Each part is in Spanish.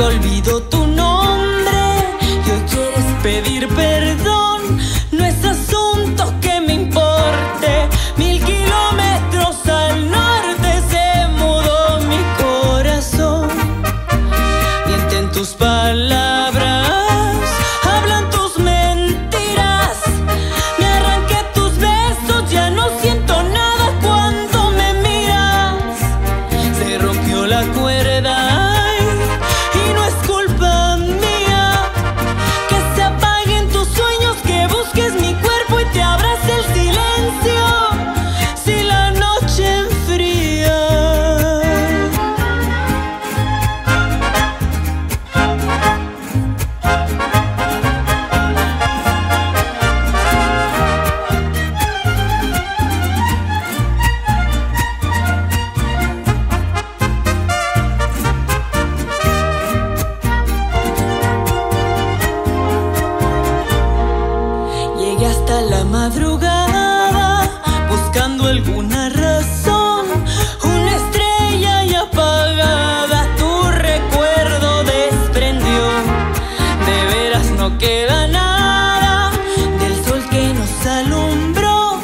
que olvido tu nombre y hoy quieres pedir perdón. No es asunto que me importe. 1000 kilómetros al norte se mudó mi corazón. Mienten tus palabras, hablan tus mentiras. Me arranqué tus besos, ya no siento nada cuando me miras. Se rompió la cuerda. Hasta la madrugada buscando alguna razón, una estrella y apagada tu recuerdo desprendió. De veras no queda nada del sol que nos alumbró.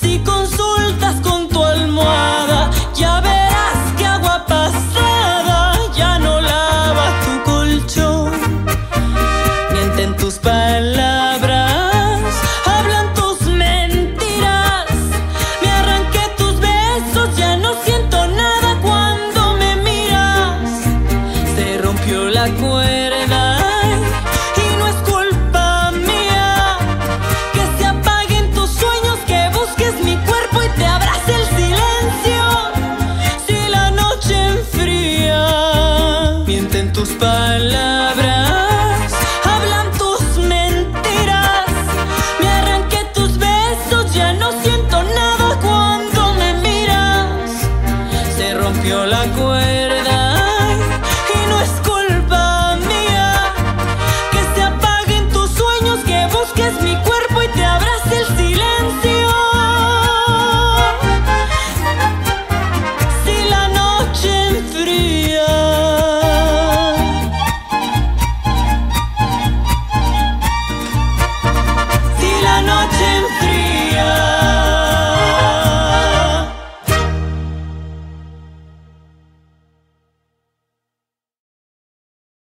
Si consultas con tu almohada ya verás que agua pasada ya no lava tu colchón. Mienten tus palabras, la cuerda, y no es culpa mía que se apaguen tus sueños, que busques mi cuerpo y te abrace el silencio si la noche enfría. Mienten tus palabras, hablan tus mentiras. Me arranqué tus besos, ya no siento nada cuando me miras. Se rompió la cuerda.